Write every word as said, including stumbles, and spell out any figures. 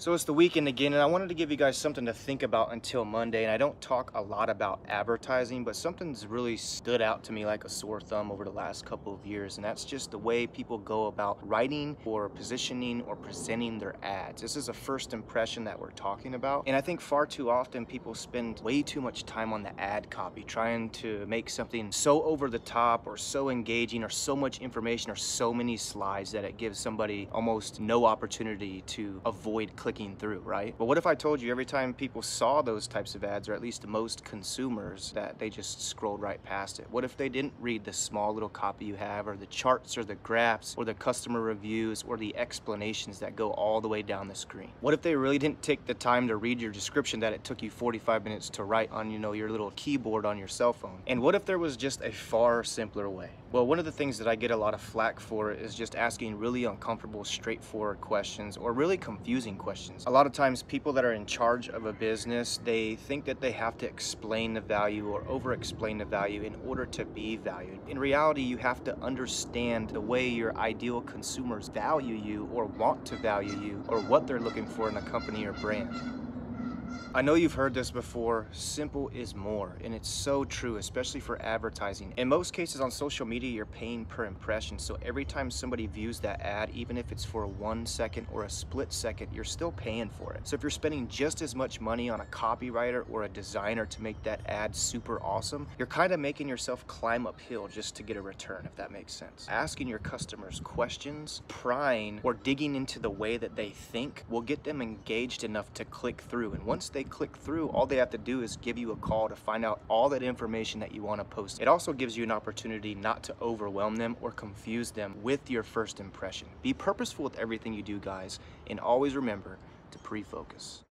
So it's the weekend again, and I wanted to give you guys something to think about until Monday. And I don't talk a lot about advertising, but something's really stood out to me like a sore thumb over the last couple of years, and that's just the way people go about writing or positioning or presenting their ads. This is a first impression that we're talking about, and I think far too often people spend way too much time on the ad copy, trying to make something so over the top or so engaging or so much information or so many slides that it gives somebody almost no opportunity to avoid clicking through, right? But what if I told you every time people saw those types of ads, or at least most consumers, that they just scrolled right past it? What if they didn't read the small little copy you have, or the charts, or the graphs, or the customer reviews, or the explanations that go all the way down the screen? What if they really didn't take the time to read your description that it took you forty-five minutes to write on, you know, your little keyboard on your cell phone? And what if there was just a far simpler way? Well, one of the things that I get a lot of flack for is just asking really uncomfortable, straightforward questions, or really confusing questions. A lot of times people that are in charge of a business, they think that they have to explain the value or over explain the value in order to be valued. In reality, you have to understand the way your ideal consumers value you or want to value you, or what they're looking for in a company or brand. I know you've heard this before, simple is more, and it's so true, especially for advertising. In most cases on social media, you're paying per impression, so every time somebody views that ad, even if it's for one second or a split second, you're still paying for it. So if you're spending just as much money on a copywriter or a designer to make that ad super awesome, you're kind of making yourself climb uphill just to get a return, if that makes sense. Asking your customers questions, prying, or digging into the way that they think will get them engaged enough to click through, and once they They click through, all they have to do is give you a call to find out all that information that you want to post. It also gives you an opportunity not to overwhelm them or confuse them with your first impression. Be purposeful with everything you do, guys, and always remember to pre-focus.